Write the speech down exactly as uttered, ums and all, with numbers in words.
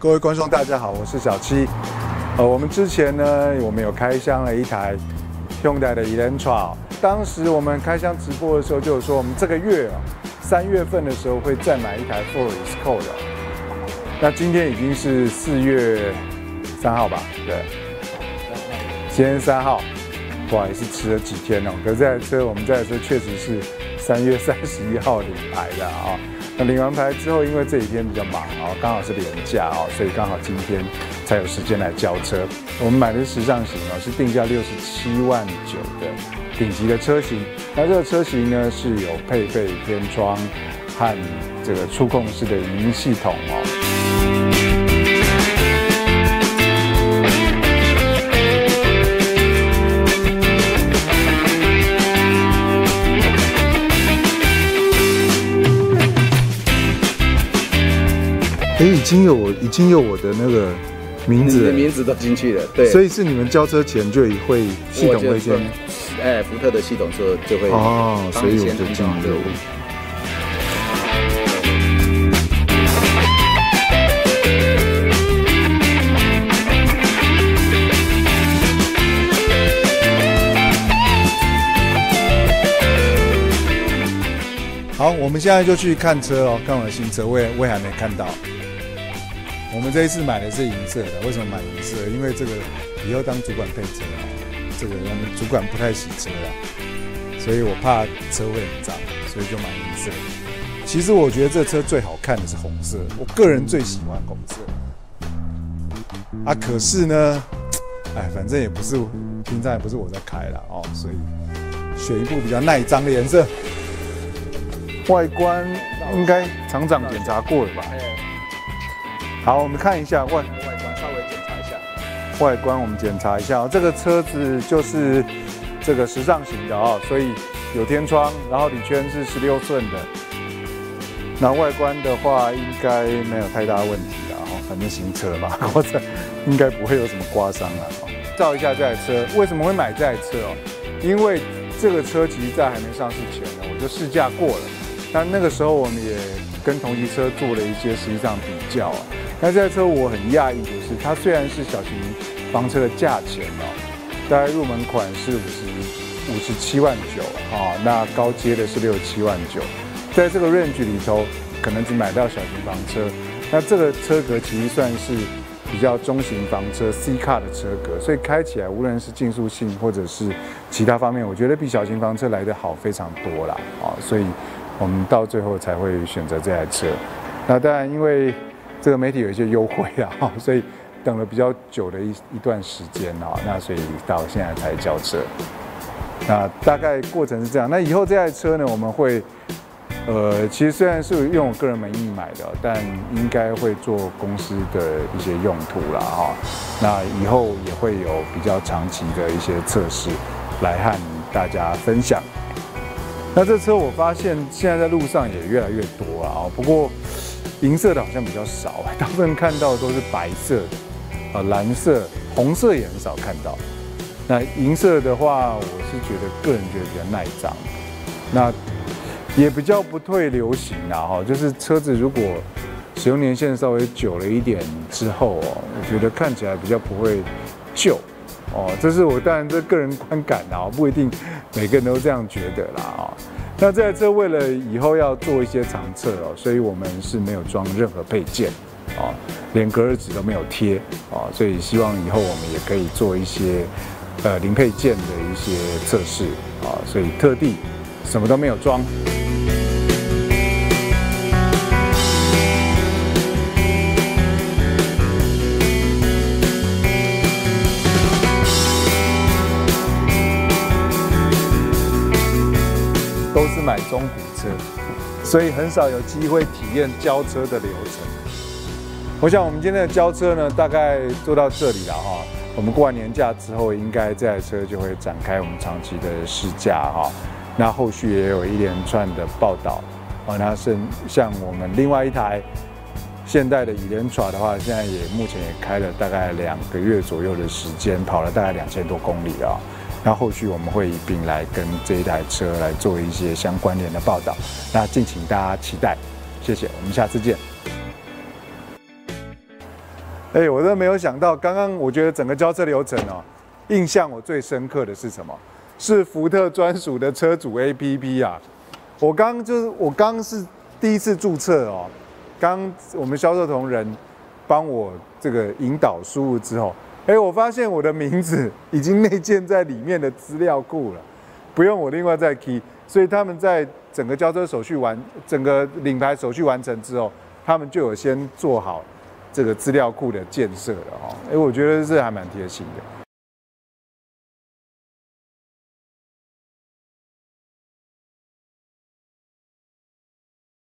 各位观众大家好，我是小七。呃，我们之前呢，我们有开箱了一台Hyundai的 Elantra， 当时我们开箱直播的时候就有说，我们这个月啊，三月份的时候会再买一台 Ford Escort。那今天已经是四月三号吧？对，今天三号，哇，也是迟了几天哦。可是这台车，我们这台车确实是三月三十一号领牌的啊、哦。 那领完牌之后，因为这几天比较忙哦，刚好是连假哦，所以刚好今天才有时间来交车。我们买的时尚型哦，是定价六十七万九的顶级的车型。那这个车型呢是有配备天窗和这个触控式的语音系统哦。哎，已经有我，已经有我的那个名字，你的名字都进去了，对，所以是你们交车前就会系统会先，哎，福特的系统说就会哦，所以我就这样留。好，我们现在就去看车哦，看我的新车，我也我也还没看到。 我们这一次买的是银色的，为什么买银色？因为这个以后当主管配车啊，这个我们主管不太洗车啊，所以我怕车会很脏，所以就买银色。其实我觉得这车最好看的是红色，我个人最喜欢红色。啊，可是呢，哎，反正也不是平常也不是我在开啦哦，所以选一部比较耐脏的颜色。外观应该厂长检查过了吧？ 好，我们看一下外外观，稍微检查一下。外观我们检查一下、哦，这个车子就是这个时尚型的哦，所以有天窗，然后里圈是十六寸的。那外观的话，应该没有太大问题啦哦，反正新车嘛，或者应该不会有什么刮伤啦、哦。照一下这台车，为什么会买这台车哦？因为这个车其实在还没上市前呢，我就试驾过了。但那个时候我们也跟同级车做了一些实际上比较啊。 那这台车我很讶异的是，它虽然是小型房车的价钱哦，大概入门款是五十五十七万九啊，那高阶的是六十七万九，在这个 range 里头，可能只买到小型房车。那这个车格其实算是比较中型房车 C 卡的车格，所以开起来无论是竞速性或者是其他方面，我觉得比小型房车来得好非常多啦啊，所以我们到最后才会选择这台车。那当然因为 这个媒体有一些优惠啊，所以等了比较久的一一段时间啊，那所以到现在才交车。那大概过程是这样。那以后这台车呢，我们会，呃，其实虽然是用我个人名义买的，但应该会做公司的一些用途啦哈。那以后也会有比较长期的一些测试来和大家分享。那这车我发现现在在路上也越来越多啊，不过 银色的好像比较少，大部分看到的都是白色的，啊，蓝色、红色也很少看到。那银色的话，我是觉得个人觉得比较耐脏，那也比较不退流行啦哈。就是车子如果使用年限稍微久了一点之后哦，我觉得看起来比较不会旧哦。这是我当然这个人观感啦，不一定每个人都这样觉得啦啊。 那这台车为了以后要做一些常测哦，所以我们是没有装任何配件，哦，连隔热纸都没有贴，哦，所以希望以后我们也可以做一些，呃，零配件的一些测试，啊，所以特地什么都没有装。 都是买中古车，所以很少有机会体验交车的流程。我想我们今天的交车呢，大概做到这里了哈。我们过完年假之后，应该这台车就会展开我们长期的试驾哈。那后续也有一连串的报道啊。那是像我们另外一台现代的Elantra的话，现在也目前也开了大概两个月左右的时间，跑了大概两千多公里啊。 那后续我们会一并来跟这一台车来做一些相关联的报道，那敬请大家期待，谢谢，我们下次见。哎、欸，我真没有想到，刚刚我觉得整个交车流程哦，印象我最深刻的是什么？是福特专属的车主 A P P 啊！我刚就是我刚是第一次注册哦，刚我们销售同仁帮我这个引导输入之后，哎、欸，我发现我的名字已经内建在里面的资料库了，不用我另外再 key， 所以他们在整个交车手续完，整个领牌手续完成之后，他们就有先做好这个资料库的建设了哦，哎，我觉得这还蛮贴心的。